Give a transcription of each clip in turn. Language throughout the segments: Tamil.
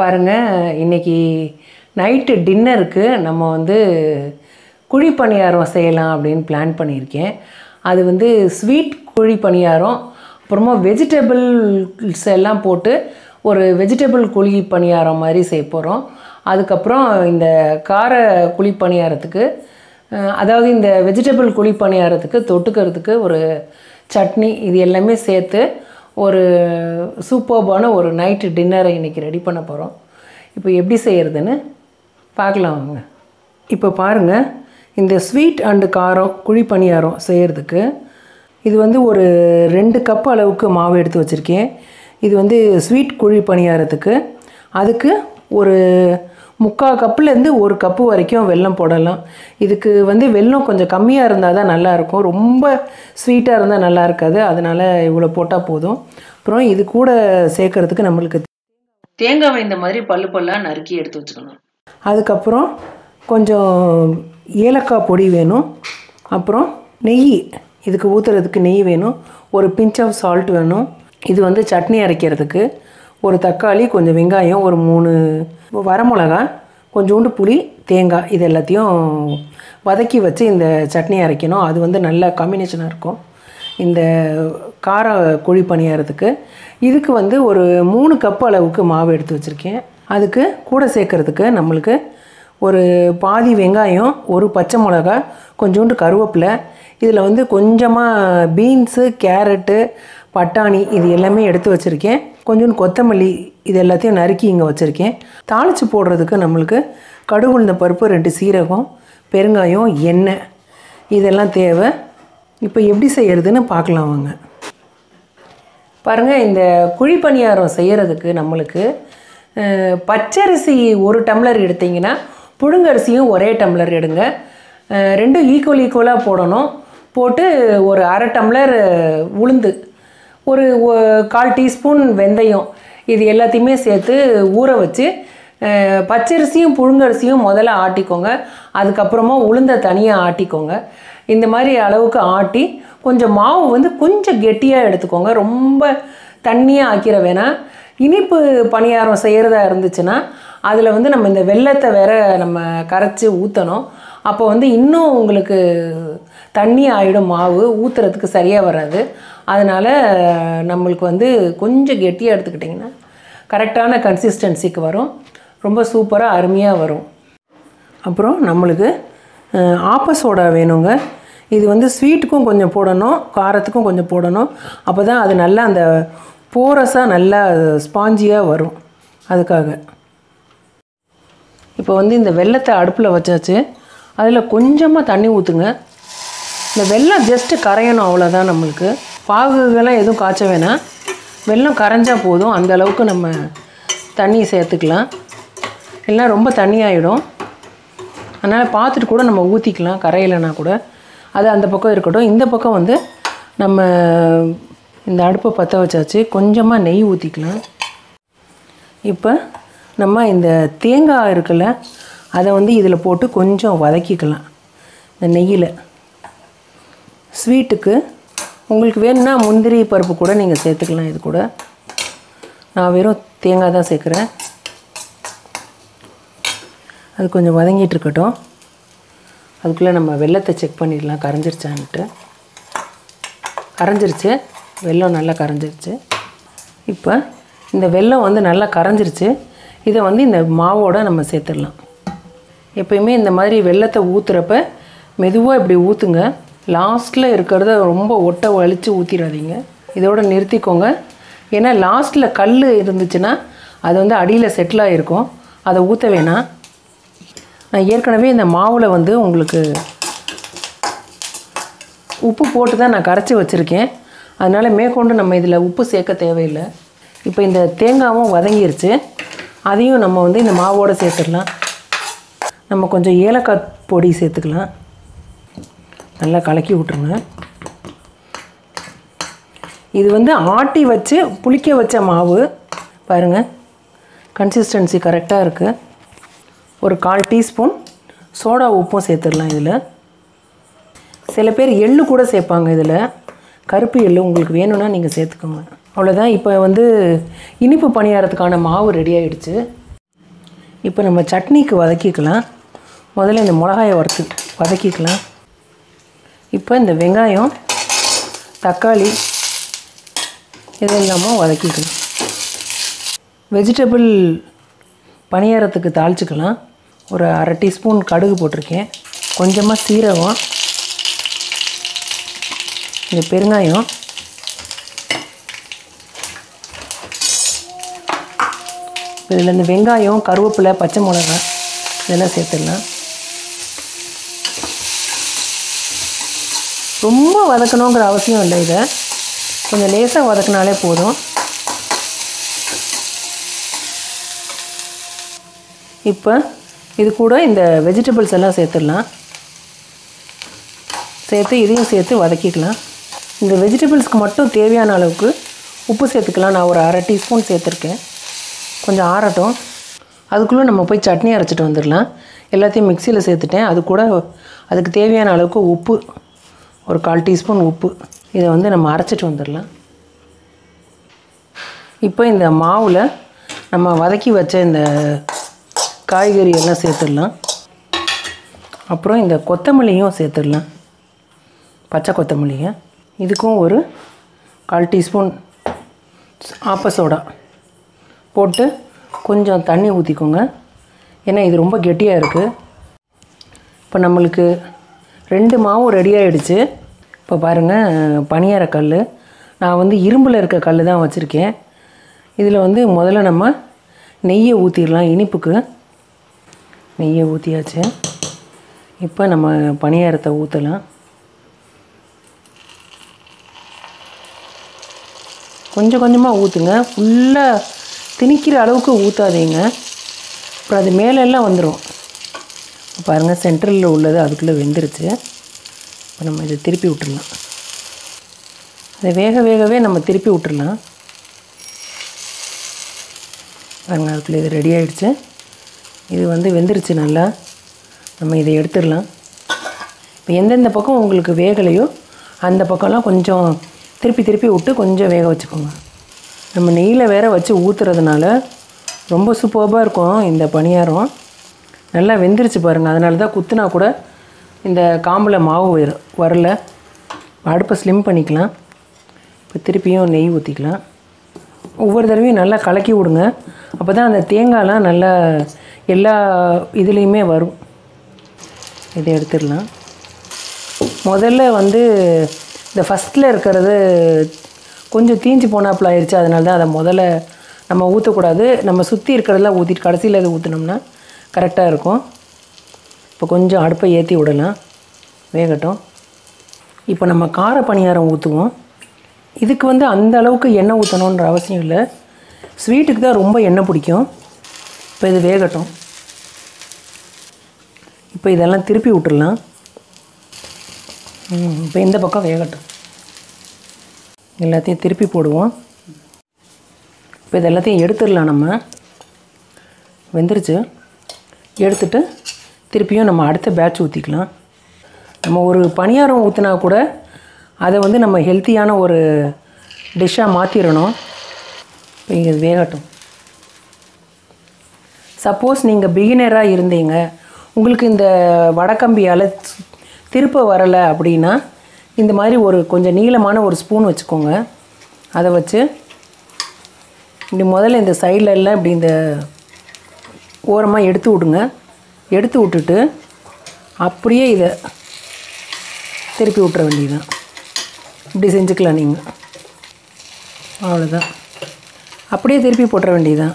பாருங்கள், இன்றைக்கி நைட்டு டின்னருக்கு நம்ம வந்து குழி பணியாரம் செய்யலாம் அப்படின்னு பிளான் பண்ணியிருக்கேன். அது வந்து ஸ்வீட் குழி பணியாரம், அப்புறமா வெஜிடபிள்ஸ் எல்லாம் போட்டு ஒரு வெஜிடபிள் குழி பணியாரம் மாதிரி செய்ய போகிறோம். அதுக்கப்புறம் இந்த கார குழி பணியாரத்துக்கு, அதாவது இந்த வெஜிடபிள் குழி பணியாரத்துக்கு தொட்டுக்கிறதுக்கு ஒரு சட்னி, இது எல்லாமே சேர்த்து ஒரு சூப்பர்பான ஒரு நைட்டு டின்னரை இன்றைக்கி ரெடி பண்ண போகிறோம். இப்போ எப்படி செய்கிறதுன்னு பார்க்கலாம் வாங்க. இப்போ பாருங்கள், இந்த ஸ்வீட் அண்டு காரம் குழி பணியாரம் செய்கிறதுக்கு இது வந்து ஒரு 2 கப் அளவுக்கு மாவு எடுத்து வச்சுருக்கேன். இது வந்து ஸ்வீட் குழி பணியாரத்துக்கு. அதுக்கு ஒரு 3/4 கப்புலேருந்து 1 கப்பு வரைக்கும் வெல்லம் போடலாம். இதுக்கு வந்து வெல்லம் கொஞ்சம் கம்மியாக இருந்தால் தான் நல்லாயிருக்கும், ரொம்ப ஸ்வீட்டாக இருந்தால் நல்லா இருக்காது. அதனால் இவ்வளோ போட்டால் போதும். அப்புறம் இது கூட சேர்க்குறதுக்கு நம்மளுக்கு தேங்காய் இந்த மாதிரி பல்லு பல்லாக நறுக்கி எடுத்து வச்சுக்கணும். அதுக்கப்புறம் கொஞ்சம் ஏலக்காய் பொடி வேணும். அப்புறம் நெய், இதுக்கு ஊற்றுறதுக்கு நெய் வேணும். ஒரு பிஞ்ச் ஆஃப் சால்ட் வேணும். இது வந்து சட்னி அரைக்கிறதுக்கு. ஒரு தக்காளி, கொஞ்சம் வெங்காயம், ஒரு 3 வரமிளகா, கொஞ்சோண்டு புளி, தேங்காய், இது எல்லாத்தையும் வதக்கி வச்சு இந்த சட்னி அரைக்கணும். அது வந்து நல்ல காம்பினேஷனாக இருக்கும் இந்த கார குழி பணியாரத்துக்கு. இதுக்கு வந்து ஒரு 3 கப் அளவுக்கு மாவு எடுத்து வச்சுருக்கேன். அதுக்கு கூட சேர்க்குறதுக்கு நம்மளுக்கு ஒரு பாதி வெங்காயம், ஒரு பச்சை மிளகா, கொஞ்சோண்டு கருவேப்பிலை, இதில் வந்து கொஞ்சமாக பீன்ஸு, கேரட்டு, பட்டாணி, இது எல்லாமே எடுத்து வச்சுருக்கேன். கொஞ்சோண்டு கொத்தமல்லி, இது எல்லாத்தையும் நறுக்கி இங்கே வச்சுருக்கேன். தாளித்து போடுறதுக்கு நம்மளுக்கு கடுகு, உளுந்த பருப்பு, 2 சீரகம், பெருங்காயம், எண்ணெய், இதெல்லாம் தேவை. இப்போ எப்படி செய்கிறதுன்னு பார்க்கலாம் வாங்க. பாருங்கள், இந்த குழி பணியாரம் செய்கிறதுக்கு நம்மளுக்கு பச்சரிசி 1 டம்ளர் எடுத்திங்கன்னா புழுங்கரிசியும் 1 டம்ளர் எடுங்க. 2 ஈக்குவலாக போடணும். போட்டு ஒரு 1/2 டம்ளர் உளுந்து, ஒரு 1/4 டீஸ்பூன் வெந்தயம், இது எல்லாத்தையுமே சேர்த்து ஊற வச்சு பச்சரிசியும் புழுங்கரிசியும் முதல்ல ஆட்டிக்கோங்க. அதுக்கப்புறமா உளுந்தை தனியாக ஆட்டிக்கோங்க. இந்த மாதிரி அளவுக்கு ஆட்டி கொஞ்சம் மாவு வந்து கொஞ்சம் கெட்டியாக எடுத்துக்கோங்க. ரொம்ப தண்ணியாக ஆக்கிற வேணாம். இனிப்பு பணியாரம் செய்கிறதா இருந்துச்சுன்னா அதில் வந்து நம்ம இந்த வெல்லத்தை வேற நம்ம கரைச்சி ஊற்றணும். அப்போ வந்து இன்னும் உங்களுக்கு தண்ணி ஆகிடும், மாவு ஊற்றுறதுக்கு சரியாக வராது. அதனால் நம்மளுக்கு வந்து கொஞ்சம் கெட்டியாக எடுத்துக்கிட்டிங்கன்னா கரெக்டான கன்சிஸ்டன்சிக்கு வரும். ரொம்ப சூப்பராக அருமையாக வரும். அப்புறம் நம்மளுக்கு ஆப்ப சோடா வேணுங்க. இது வந்து ஸ்வீட்டுக்கும் கொஞ்சம் போடணும், காரத்துக்கும் கொஞ்சம் போடணும். அப்போ தான் அது நல்லா அந்த போரஸாக நல்லா ஸ்பாஞ்சியாக வரும். அதுக்காக இப்போ வந்து இந்த வெல்லத்தை அடுப்பில் வச்சாச்சு. அதில் கொஞ்சமாக தண்ணி ஊற்றுங்க. இந்த வெல்லம் ஜஸ்ட்டு கரையணும், அவ்வளோதான். நம்மளுக்கு பாகுகள்லாம் எதுவும் காய்ச்ச வேணாம். வெல்லம் கரைஞ்சால் போதும். அந்த அளவுக்கு நம்ம தண்ணி சேர்த்துக்கலாம். எல்லாம் ரொம்ப தண்ணி ஆகிடும். அதனால் பார்த்துட்டு கூட நம்ம ஊற்றிக்கலாம். கரையிலனா கூட அது அந்த பக்கம் இருக்கட்டும். இந்த பக்கம் வந்து நம்ம இந்த அடுப்பை பற்ற வச்சாச்சு. கொஞ்சமாக நெய் ஊற்றிக்கலாம். இப்போ நம்ம இந்த தேங்காய் இருக்குல்ல, அதை வந்து இதில் போட்டு கொஞ்சம் வதக்கிக்கலாம் இந்த நெய்யில். ஸ்வீட்டுக்கு உங்களுக்கு வேணும்னா முந்திரி பருப்பு கூட நீங்கள் சேர்த்துக்கலாம். இது கூட நான் வெறும் தேங்காய் தான் சேர்க்குறேன். அது கொஞ்சம் வதங்கிட்டுருக்கட்டும். அதுக்குள்ளே நம்ம வெல்லத்தை செக் பண்ணிடலாம் கரைஞ்சிருச்சான்ட்டு. கரைஞ்சிருச்சு, வெல்லம் நல்லா கரைஞ்சிருச்சு. இப்போ இந்த வெல்லம் வந்து நல்லா கரைஞ்சிருச்சு. இதை வந்து இந்த மாவோடு நம்ம சேர்த்துடலாம். எப்பயுமே இந்த மாதிரி வெல்லத்தை ஊற்றுறப்ப மெதுவாக இப்படி ஊற்றுங்க. லாஸ்ட்டில் இருக்கிறத ரொம்ப ஒட்டை வலித்து ஊற்றிடாதீங்க. இதோடு நிறுத்திக்கோங்க. ஏன்னா லாஸ்ட்டில் கல் இருந்துச்சுன்னா அது வந்து அடியில் செட்டிலாக இருக்கும். அதை ஊற்ற வேணாம். நான் ஏற்கனவே இந்த மாவில் வந்து உங்களுக்கு உப்பு போட்டு தான் நான் கரைச்சி வச்சுருக்கேன். அதனால் மேற்கொண்டு நம்ம இதில் உப்பு சேர்க்க தேவையில்லை. இப்போ இந்த தேங்காயும் வதங்கிருச்சு. அதையும் நம்ம வந்து இந்த மாவோடு சேர்த்துடலாம். நம்ம கொஞ்சம் ஏலக்காய் பொடி சேர்த்துக்கலாம். நல்லா கலக்கி விட்ருங்க. இது வந்து ஆட்டி வச்சு புளிக்க வச்ச மாவு. பாருங்கள், கன்சிஸ்டன்சி கரெக்டாக இருக்குது. ஒரு 1/4 டீஸ்பூன் சோடா உப்பும் சேர்த்துடலாம் இதில். சில பேர் எள்ளு கூட சேர்ப்பாங்க இதில். கருப்பு எள்ளு உங்களுக்கு வேணும்னா நீங்கள் சேர்த்துக்கோங்க. அவ்வளோதான். இப்போ வந்து இனிப்பு பணியாரத்துக்கான மாவு ரெடி ஆகிடுச்சு. இப்போ நம்ம சட்னிக்கு வதக்கிக்கலாம். முதல்ல இந்த மிளகாயை வதக்கிக்கலாம். இப்போ இந்த வெங்காயம் தக்காளி இதெல்லாமும் வதக்கிக்கலாம். வெஜிடபிள் பணியாரத்துக்கு தாளிச்சுக்கலாம். ஒரு அரை டீஸ்பூன் கடுகு போட்டிருக்கேன், கொஞ்சமாக சீரகம், இந்த பெருங்காயம், இதில் இந்த வெங்காயம் கருவேப்பிலை பச்சை மிளகாய் இதெல்லாம் சேர்த்துடலாம். ரொம்ப வதக்கணுங்கிற அவசியம் இல்லை, இதை கொஞ்சம் லேசாக வதக்கினாலே போதும். இப்போ இது கூட இந்த வெஜிடபிள்ஸ் எல்லாம் சேர்த்துடலாம். சேர்த்து இதையும் சேர்த்து வதக்கிக்கலாம். இந்த வெஜிடபிள்ஸ்க்கு மட்டும் தேவையான அளவுக்கு உப்பு சேர்த்துக்கலாம். நான் ஒரு அரை டீஸ்பூன் சேர்த்துருக்கேன். கொஞ்சம் ஆறட்டும், அதுக்குள்ளே நம்ம போய் சட்னி அரைச்சிட்டு வந்துடலாம். எல்லாத்தையும் மிக்சியில் சேர்த்துட்டேன். அது கூட அதுக்கு தேவையான அளவுக்கு உப்பு, ஒரு கால் டீஸ்பூன் உப்பு, இதை நம்ம அரைச்சிட்டு வந்துடலாம். இப்போ இந்த மாவில் நம்ம வதக்கி வச்ச இந்த காய்கறி எல்லாம் சேர்த்துடலாம். அப்புறம் இந்த கொத்தமல்லியும் சேர்த்துடலாம், பச்சை கொத்தமல்லியை. இதுக்கும் ஒரு கால் டீஸ்பூன் ஆப்பசோடா போட்டு கொஞ்சம் தண்ணி ஊற்றிக்கோங்க, ஏன்னா இது ரொம்ப கெட்டியாக இருக்குது. இப்போ நம்மளுக்கு ரெண்டு மாவும் ரெடி ஆகிடுச்சு. இப்போ பாருங்கள், பணியார கல் நான் இரும்பில் இருக்க கல் தான் வச்சுருக்கேன். இதில் முதல்ல நம்ம நெய்யை ஊற்றிடலாம். இனிப்புக்கு நெய்யை ஊற்றியாச்சு. இப்போ நம்ம பணியாரத்தை ஊற்றலாம். கொஞ்சம் கொஞ்சமாக ஊற்றுங்க, ஃபுல்லாக திணிக்கிற அளவுக்கு ஊற்றாதீங்க, அப்புறம் அது மேலெல்லாம் வந்துடும். பாருங்கள், சென்ட்ரலில் உள்ளது அதுக்குள்ளே வெந்துருச்சு. இப்போ நம்ம இதை திருப்பி விட்டுடலாம். இதை வேகவே நம்ம திருப்பி விட்டுடலாம். பாருங்கள், அதுக்குள்ளே இது ரெடி ஆகிடுச்சு. இது வெந்துருச்சு நல்லா. நம்ம இதை எடுத்துடலாம். இப்போ எந்தெந்த பக்கம் உங்களுக்கு வேகலையோ அந்த பக்கம்லாம் கொஞ்சம் திருப்பி விட்டு கொஞ்சம் வேக வச்சுக்கோங்க. நம்ம நெய்யில் வேற வச்சு ஊற்றுறதுனால ரொம்ப சூப்பராக இருக்கும் இந்த பணியாரம். நல்லா வெந்துருச்சு பாருங்கள். அதனால தான் குத்துனா கூட இந்த காம்பில் மாவு வரல. அடுப்பை ஸ்லிம் பண்ணிக்கலாம். இப்போ திருப்பியும் நெய் ஊற்றிக்கலாம். ஒவ்வொரு தடவையும் நல்லா கலக்கி விடுங்க, அப்போ தான் அந்த தேங்காயெலாம் நல்லா எல்லா இதுலேயுமே வரும். இதை எடுத்துடலாம். முதல்ல இந்த ஃபஸ்ட்டில் இருக்கிறது கொஞ்சம் தீஞ்சு போனாப்பில் ஆயிடுச்சு. அதனால தான் அதை முதல்ல நம்ம ஊற்றக்கூடாது. நம்ம சுற்றி இருக்கிறதெல்லாம் ஊற்றிட்டு கடைசியில் அதை ஊற்றினோம்னா கரெக்டாக இருக்கும். இப்போ கொஞ்சம் அடுப்பை ஏற்றி விடலாம், வேகட்டும். இப்போ நம்ம கார பணியாரம் ஊற்றுவோம். இதுக்கு அந்த அளவுக்கு எண்ணெய் ஊற்றணுன்ற அவசியம் இல்லை. ஸ்வீட்டுக்கு தான் ரொம்ப எண்ணெய் பிடிக்கும். இப்போ இது வேகட்டும். இப்போ இதெல்லாம் திருப்பி விட்டுடலாம். இப்போ இந்த பக்கம் வேகட்டும். எல்லாத்தையும் திருப்பி போடுவோம். இப்போ இது எல்லாத்தையும் எடுத்துடலாம். நம்ம வெந்துருச்சு, எடுத்துட்டு திருப்பியும் நம்ம அடுத்த பேட்ச் ஊற்றிக்கலாம். நம்ம ஒரு பணியாரம் ஊற்றினா கூட அதை நம்ம ஹெல்த்தியான ஒரு டிஷ்ஷாக மாற்றிடணும். இப்போ இங்கே வேகட்டும். சப்போஸ் நீங்கள் பிகினராக இருந்தீங்க, உங்களுக்கு இந்த வடக்கம்பியால் திருப்ப வரலை அப்படின்னா இந்த மாதிரி ஒரு கொஞ்சம் நீளமான ஒரு ஸ்பூன் வச்சுக்கோங்க. அதை வச்சு இப்படி முதல்ல இந்த சைடில் எல்லாம் இப்படி இந்த ஓரமாக எடுத்து விடுங்க. எடுத்து விட்டுட்டு அப்படியே இதை திருப்பி விட்டுற வேண்டியதுதான். இப்படி செஞ்சுக்கலாம் நீங்கள், அவ்வளோதான். அப்படியே திருப்பி போட்டுற வேண்டியதுதான்.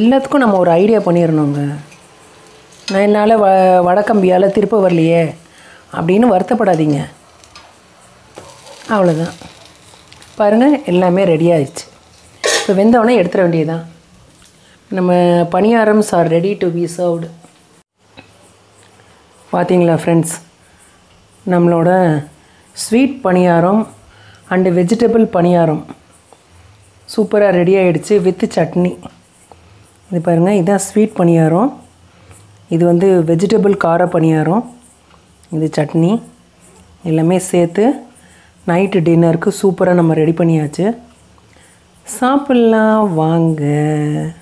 எல்லாத்துக்கும் நம்ம ஒரு ஐடியா பண்ணிடணுங்க. நான் என்னால் வடக்கம்பியால் திருப்ப வரலையே அப்படின்னு வருத்தப்படாதீங்க, அவ்வளோதான். பாருங்கள், எல்லாமே ரெடி ஆகிடுச்சு. இப்போ வெந்தவொடனே எடுத்துட வேண்டியதுதான். நம்ம பணியாரம்ஸ் are ready to be served. பார்த்திங்களா ஃப்ரெண்ட்ஸ், நம்மளோட ஸ்வீட் பணியாரம் அண்டு வெஜிடபிள் பணியாரம் சூப்பராக ரெடி ஆகிடுச்சு வித் சட்னி. இது பாருங்கள், இதுதான் ஸ்வீட் பணியாரம். இது வெஜிடபிள் கார பணியாரம். இது சட்னி எல்லாமே சேர்த்து நைட்டு டின்னருக்கு சூப்பராக நம்ம ரெடி பண்ணியாச்சு. சாப்பிட்லாம் வாங்க.